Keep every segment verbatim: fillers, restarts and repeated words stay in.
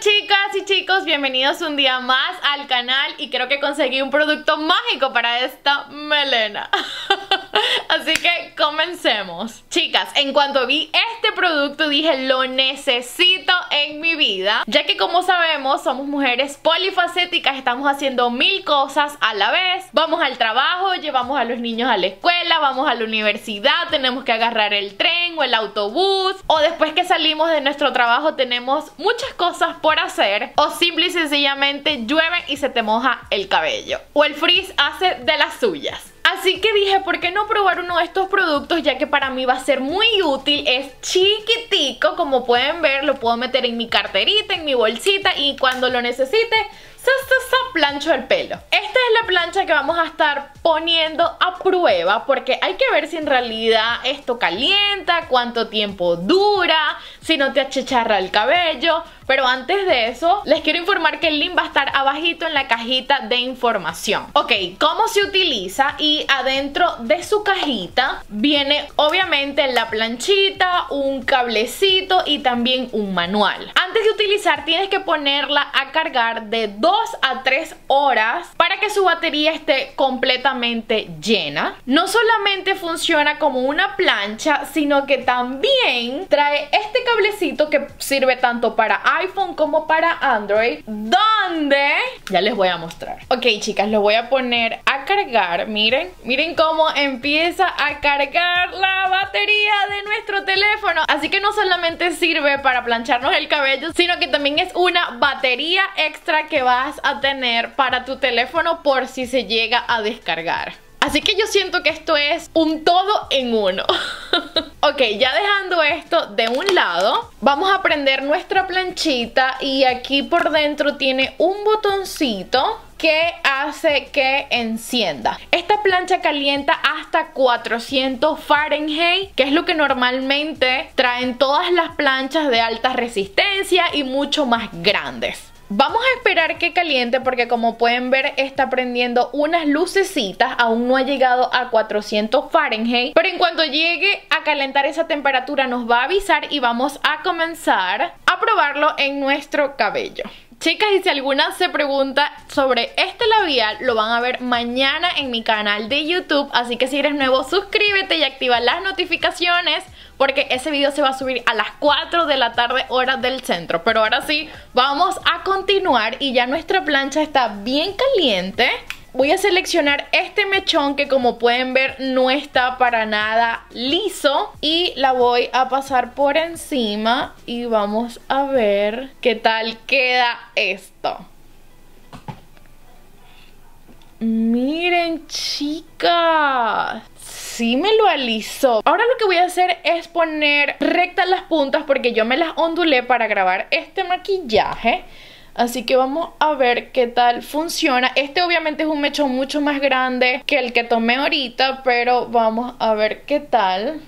Chicas y chicos, bienvenidos un día más al canal y creo que conseguí un producto mágico para esta melena. Así que comencemos. Chicas, en cuanto vi este producto dije lo necesito en mi vida, ya que como sabemos somos mujeres polifacéticas, estamos haciendo mil cosas a la vez. Vamos al trabajo, llevamos a los niños a la escuela, vamos a la universidad, tenemos que agarrar el tren o el autobús, o después que salimos de nuestro trabajo tenemos muchas cosas por hacer, o simple y sencillamente llueve y se te moja el cabello, o el frizz hace de las suyas. Así que dije, ¿por qué no probar uno de estos productos? Ya que para mí va a ser muy útil. Es chiquitico, como pueden ver, lo puedo meter en mi carterita, en mi bolsita, y cuando lo necesite, sa, sa, sa, plancho el pelo. Esta es la plancha que vamos a estar poniendo a prueba, porque hay que ver si en realidad esto calienta, cuánto tiempo dura, si no te achicharra el cabello. Pero antes de eso, les quiero informar que el link va a estar abajito en la cajita de información. Ok, ¿cómo se utiliza? Y adentro de su cajita viene obviamente la planchita, un cablecito y también un manual. Antes de utilizar tienes que ponerla a cargar de dos a tres horas para que su batería esté completamente llena. No solamente funciona como una plancha, sino que también trae este cablecito que sirve tanto para iPhone como para Android, donde ya les voy a mostrar. Ok, chicas, lo voy a poner a cargar. Miren, miren cómo empieza a cargar la batería de nuestro teléfono. Así que no solamente sirve para plancharnos el cabello, sino que también es una batería extra que vas a tener para tu teléfono por si se llega a descargar. Así que yo siento que esto es un todo en uno. Ok, ya dejando esto de un lado, vamos a prender nuestra planchita y aquí por dentro tiene un botoncito que hace que encienda. Esta plancha calienta hasta cuatrocientos Fahrenheit, que es lo que normalmente traen todas las planchas de alta resistencia y mucho más grandes. Vamos a esperar que caliente porque como pueden ver está prendiendo unas lucecitas. Aún no ha llegado a cuatrocientos Fahrenheit, pero en cuanto llegue a calentar esa temperatura nos va a avisar y vamos a comenzar a probarlo en nuestro cabello. Chicas, y si alguna se pregunta sobre este labial, lo van a ver mañana en mi canal de YouTube. Así que si eres nuevo, suscríbete y activa las notificaciones, porque ese video se va a subir a las cuatro de la tarde, hora del centro. Pero ahora sí, vamos a continuar y ya nuestra plancha está bien caliente. Voy a seleccionar este mechón que como pueden ver no está para nada liso y la voy a pasar por encima y vamos a ver qué tal queda esto. Miren, chicas, sí me lo alisó. Ahora lo que voy a hacer es poner rectas las puntas porque yo me las ondulé para grabar este maquillaje. Así que vamos a ver qué tal funciona. Este obviamente es un mechón mucho más grande que el que tomé ahorita, pero vamos a ver qué tal.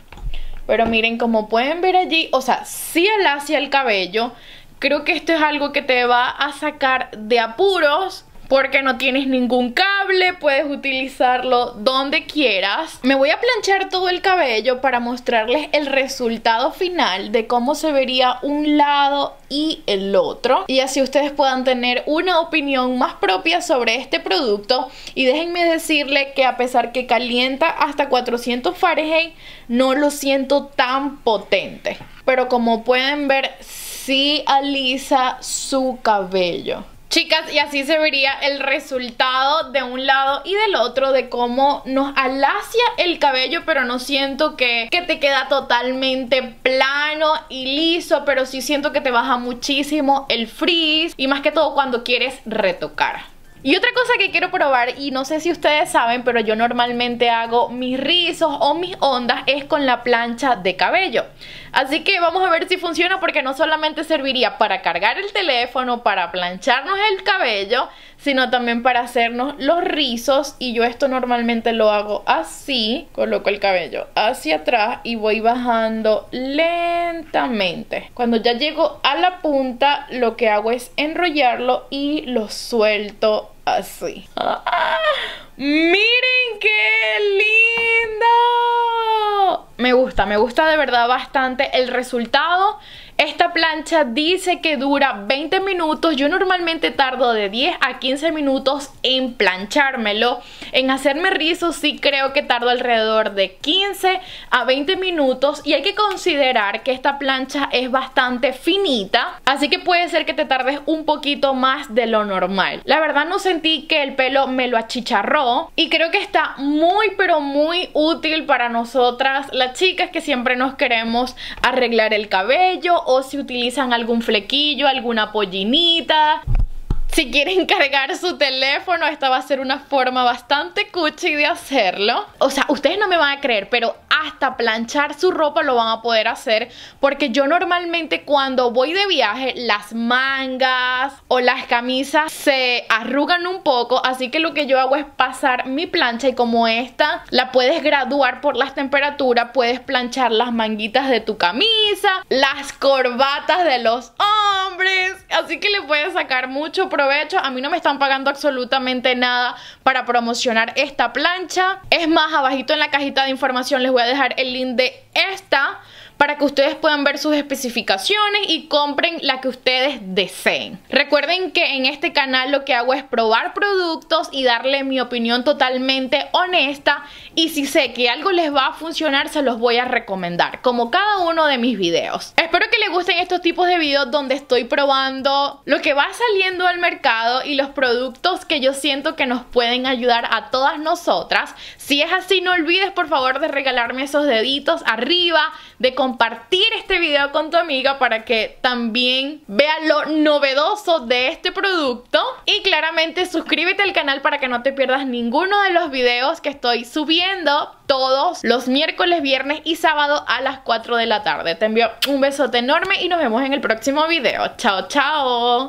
Pero miren, como pueden ver allí, o sea, sí alacia el cabello. Creo que esto es algo que te va a sacar de apuros, porque no tienes ningún cable, puedes utilizarlo donde quieras. Me voy a planchar todo el cabello para mostrarles el resultado final de cómo se vería un lado y el otro. Y así ustedes puedan tener una opinión más propia sobre este producto. Y déjenme decirle que a pesar que calienta hasta cuatrocientos Fahrenheit, no lo siento tan potente. Pero como pueden ver, sí alisa su cabello. Chicas, y así se vería el resultado de un lado y del otro, de cómo nos alacia el cabello, pero no siento que, que te queda totalmente plano y liso, pero sí siento que te baja muchísimo el frizz y más que todo cuando quieres retocar. Y otra cosa que quiero probar, y no sé si ustedes saben, pero yo normalmente hago mis rizos o mis ondas es con la plancha de cabello. Así que vamos a ver si funciona, porque no solamente serviría para cargar el teléfono, para plancharnos el cabello, sino también para hacernos los rizos. Y yo esto normalmente lo hago así, coloco el cabello hacia atrás y voy bajando lentamente. Cuando ya llego a la punta, lo que hago es enrollarlo y lo suelto así. ¡Ah! ¡Miren qué lindo! Me gusta, me gusta de verdad bastante el resultado. Esta plancha dice que dura veinte minutos. Yo normalmente tardo de diez a quince minutos en planchármelo. En hacerme rizos sí creo que tardo alrededor de quince a veinte minutos. Y hay que considerar que esta plancha es bastante finita, así que puede ser que te tardes un poquito más de lo normal. La verdad no sentí que el pelo me lo achicharró y creo que está muy pero muy útil para nosotras las chicas que siempre nos queremos arreglar el cabello, o si utilizan algún flequillo, alguna pollinita. Si quieren cargar su teléfono, esta va a ser una forma bastante cuchi de hacerlo. O sea, ustedes no me van a creer, pero hasta planchar su ropa lo van a poder hacer, porque yo normalmente cuando voy de viaje, las mangas o las camisas se arrugan un poco, así que lo que yo hago es pasar mi plancha, y como esta la puedes graduar por las temperaturas, puedes planchar las manguitas de tu camisa, las corbatas de los hombres, así que le puedes sacar mucho provecho. Provecho. A mí no me están pagando absolutamente nada para promocionar esta plancha. Es más, abajito en la cajita de información les voy a dejar el link de esta para que ustedes puedan ver sus especificaciones y compren la que ustedes deseen. Recuerden que en este canal lo que hago es probar productos y darle mi opinión totalmente honesta, y si sé que algo les va a funcionar se los voy a recomendar, como cada uno de mis videos. Espero que les gusten estos tipos de videos donde estoy probando lo que va saliendo al mercado y los productos que yo siento que nos pueden ayudar a todas nosotras. Si es así, no olvides por favor de regalarme esos deditos arriba, de compartir este video con tu amiga para que también vea lo novedoso de este producto, y claramente suscríbete al canal para que no te pierdas ninguno de los videos que estoy subiendo todos los miércoles, viernes y sábado a las cuatro de la tarde. Te envío un besote enorme y nos vemos en el próximo video. Chao, chao.